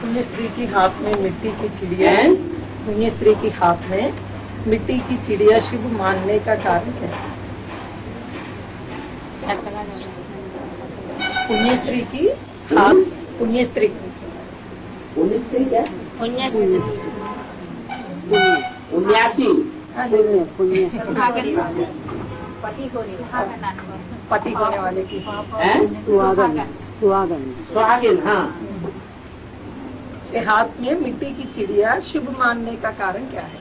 तुमने स्त्री की हाथ में मिट्टी की चिड़िया है, पुण्य स्त्री की हाथ में मिट्टी की चिड़िया शिव मानने का कारण है। पुण्य स्त्री की हाथ, पुण्य स्त्री, पुण्य स्त्री क्या? पुण्य पुण्यासी, पुण्य पति होने पति होने वाले की सुहागन सुहागन सुहागन हाँ, हाथ में मिट्टी की चिड़िया शुभ मानने का कारण क्या है?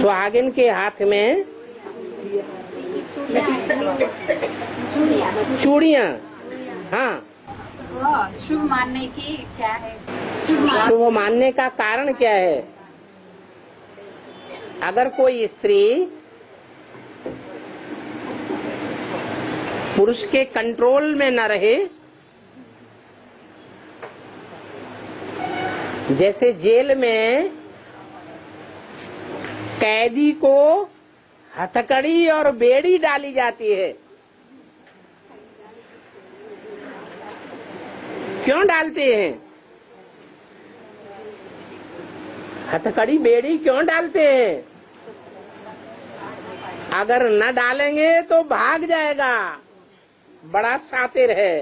सुहागिन के हाथ में चूड़िया, हाँ, शुभ मानने की क्या है? शुभ मानने का कारण क्या है? अगर कोई स्त्री पुरुष के कंट्रोल में न रहे, जैसे जेल में कैदी को हथकड़ी और बेड़ी डाली जाती है, क्यों डालते हैं? हथकड़ी बेड़ी क्यों डालते हैं? अगर न डालेंगे तो भाग जाएगा, बड़ा शातिर है।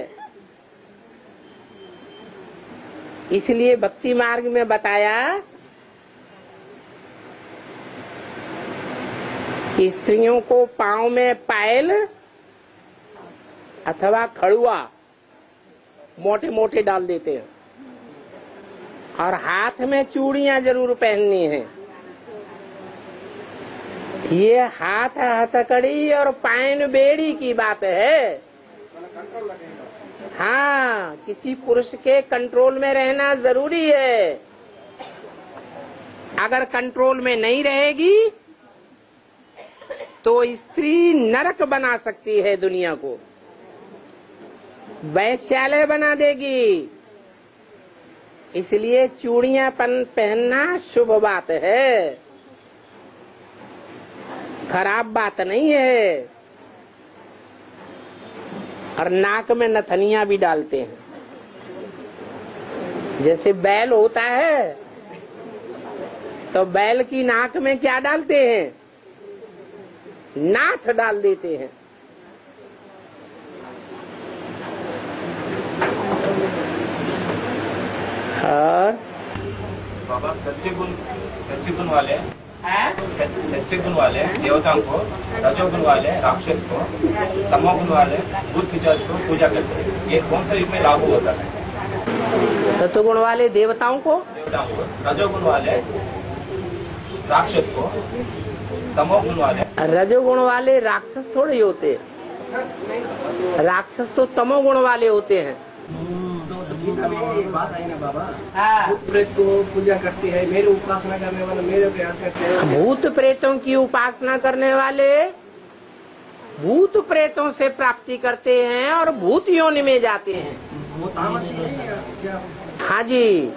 इसलिए भक्ति मार्ग में बताया कि स्त्रियों को पांव में पायल अथवा खड़ुआ मोटे मोटे डाल देते हैं और हाथ में चूड़ियां जरूर पहननी है। ये हाथ हथकड़ी और पायन बेड़ी की बात है। हाँ, किसी पुरुष के कंट्रोल में रहना जरूरी है। अगर कंट्रोल में नहीं रहेगी तो स्त्री नरक बना सकती है, दुनिया को वैश्यालय बना देगी। इसलिए चूड़ियां पहनना शुभ बात है, खराब बात नहीं है। और नाक में नथनिया भी डालते हैं, जैसे बैल होता है तो बैल की नाक में क्या डालते हैं? नाथ डाल देते हैं। और बाबा सच्चे गुण, सच्चे गुण वाले हैं, सच्चे गुण वाले देवताओं को, रजोगुण वाले राक्षस को, तमोगुण वाले बुद्ध पिशाच को पूजा करते हैं। ये कौन सा इसमें लागू होता है? सतुगुण वाले देवताओं को, देवताओं को, रजोगुण वाले राक्षस को, तमोगुण वाले। रजोगुण वाले राक्षस थोड़े ही होते, राक्षस तो तमोगुण वाले होते हैं। गीता में एक बात आई ना बाबा, भूत प्रेत को पूजा करती है, मेरे उपासना करने वाले मेरे प्यार करते हैं। भूत प्रेतों की उपासना करने वाले भूत प्रेतों से प्राप्ति करते हैं और भूत योनि में जाते हैं। वो तामसी है क्या? हाँ जी।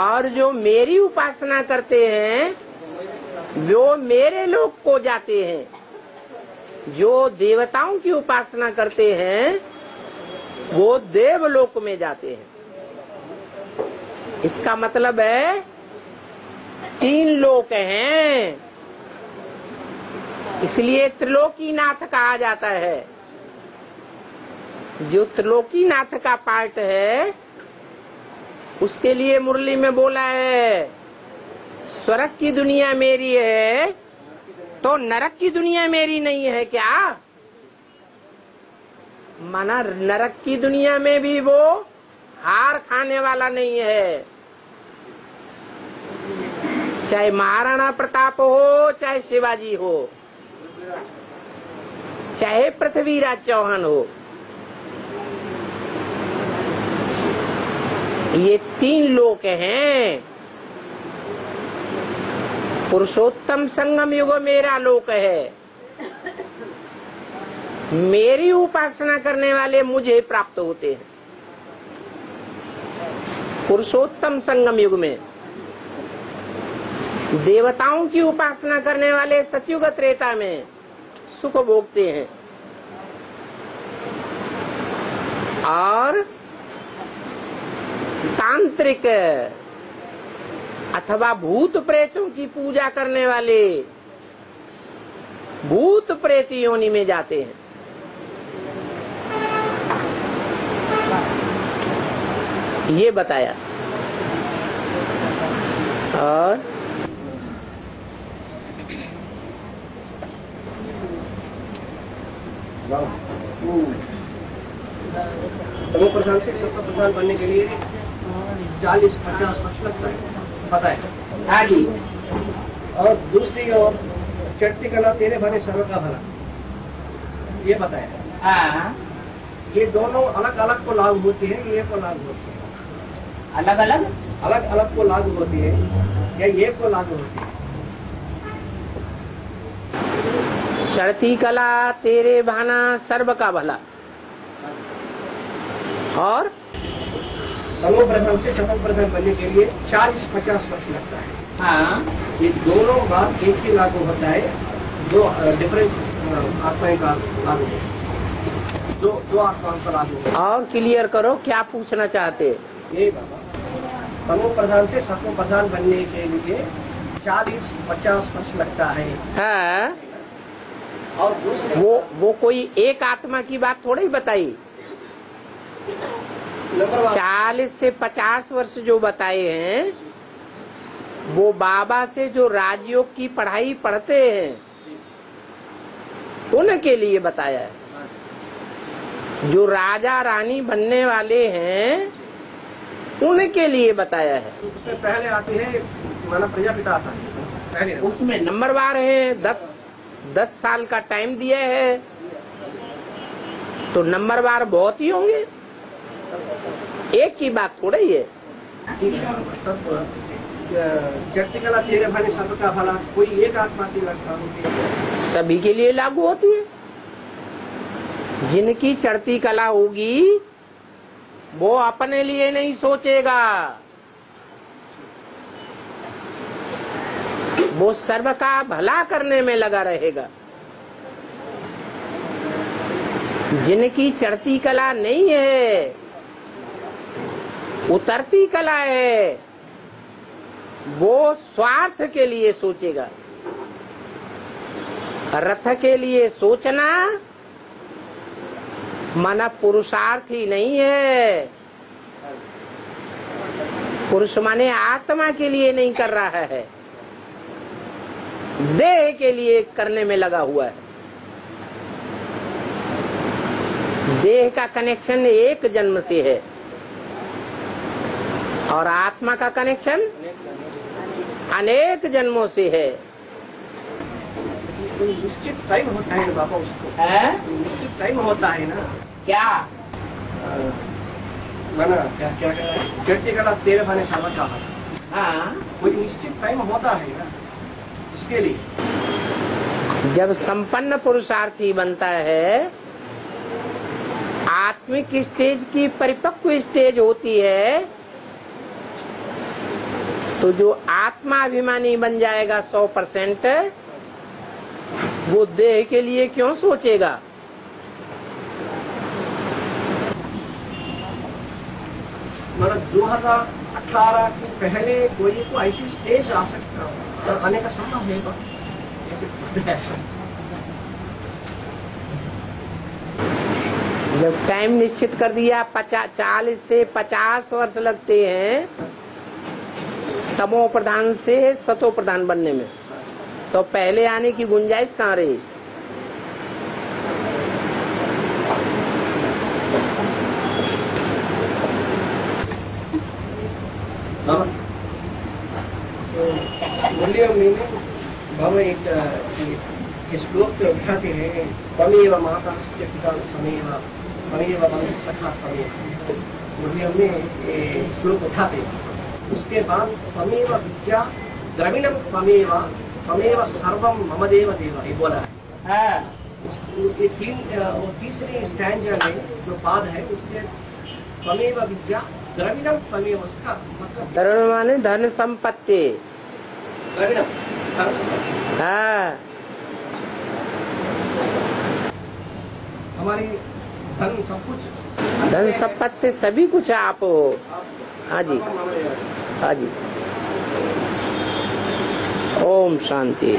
और जो मेरी उपासना करते हैं वो मेरे लोक को जाते हैं, जो देवताओं की उपासना करते हैं वो देवलोक में जाते हैं। इसका मतलब है तीन लोक हैं, इसलिए त्रिलोकीनाथ कहा जाता है। जो त्रिलोकीनाथ का पार्ट है उसके लिए मुरली में बोला है, स्वर्ग की दुनिया मेरी है तो नरक की दुनिया मेरी नहीं है क्या? माना नरक की दुनिया में भी वो हार खाने वाला नहीं है, चाहे महाराणा प्रताप हो, चाहे शिवाजी हो, चाहे पृथ्वीराज चौहान हो। ये तीन लोक हैं। पुरुषोत्तम संगम युग मेरा लोक है, मेरी उपासना करने वाले मुझे प्राप्त होते हैं। पुरुषोत्तम संगम युग में देवताओं की उपासना करने वाले सतयुग त्रेता में सुख भोगते हैं, और तांत्रिक अथवा भूत प्रेतों की पूजा करने वाले भूत प्रेत योनि में जाते हैं। ये बताया। और तमो प्रधान से सत्व प्रधान बनने के लिए चालीस पचास वर्ष लगता है, पता है आगे। और दूसरी ओर चढ़ती कला तेरे भले सर्व का भला, ये बताया। ये दोनों अलग अलग को लागू होती है, ये को लागू होती है अलग अलग अलग अलग को लागू होती है या ये को लागू होती है? चढ़ती कला तेरे भाना सर्व का भला, और तमो प्रधान से सतव प्रधान बनने के लिए चालीस पचास वर्ष लगता है। हाँ, ये दोनों बात एक ही लागू होता है, दो डिफरेंट आत्माएं का लागू है, दो दो आत्माओं का लागू है। और क्लियर करो क्या पूछना चाहते? ये बाबा तमो प्रधान से सत्व प्रधान बनने के लिए चालीस पचास वर्ष लगता है। हाँ। और दूसरे वो वो कोई एक आत्मा की बात थोड़ी बताई, चालीस से पचास वर्ष जो बताए हैं वो बाबा से जो राजयोग की पढ़ाई पढ़ते हैं उनके लिए बताया है, जो राजा रानी बनने वाले हैं उनके लिए बताया है। उसमें पहले आती है माना प्रजापिता आता है पहले, उसमें नंबर वार है, दस दस साल का टाइम दिया है तो नंबर वार बहुत ही होंगे, एक ही बात थोड़ा ही है। चट्टिकला तेरे भाने सब का भला कोई एक आत्मा की लगता होगी, सभी के लिए लागू होती है। जिनकी चढ़ती कला होगी वो अपने लिए नहीं सोचेगा, वो सर्व का भला करने में लगा रहेगा। जिनकी चढ़ती कला नहीं है, उतरती कला है, वो स्वार्थ के लिए सोचेगा। रथ के लिए सोचना माना पुरुषार्थ ही नहीं है। पुरुष माने आत्मा के लिए नहीं कर रहा है, देह के लिए करने में लगा हुआ है। देह का कनेक्शन एक जन्म से है और आत्मा का कनेक्शन अनेक जन्मों से है। कोई निश्चित टाइम होता है बाबा, उसको निश्चित टाइम होता है ना? क्या मैंने क्या क्या कहते कला तेरे भाने सामने कहा, हाँ कोई निश्चित टाइम होता है ना इसके लिए। जब संपन्न पुरुषार्थी बनता है, आत्मिक स्टेज की परिपक्व स्टेज होती है, तो जो आत्माभिमानी बन जाएगा सौ परसेंट वो देह के लिए क्यों सोचेगा? मतलब दो हजार अठारह के पहले कोई को ऐसी स्टेज आ सकता है, आने का संभव है। जब टाइम निश्चित कर दिया चालीस से पचास वर्ष लगते हैं तमो प्रधान से सतो प्रधान बनने में, तो पहले आने की गुंजाइश कहाँ रही? एक श्लोक पे उठाते हैं, तमेव माता से पिता तमेव तमेव बंधु सखा तमेव, मुरली में श्लोक उठाते हैं। उसके बाद तमेव विद्या द्रविणम तमेव तमेव सर्वम मम देव देव ये बोला है। ये तीन तीसरे स्टैंजा में जो पाद है उसके तमेव विद्या द्रविणम तमेव सखा मतलब द्रविण माने धन संपत्ति, द्रविणम धन संपत्ति। हाँ, हमारी धन सब कुछ, धन संपत्ति सभी कुछ आप हो। हाँ जी, हाँ जी। ओम शांति।